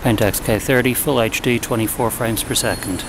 Pentax K30 Full HD 24 frames per second.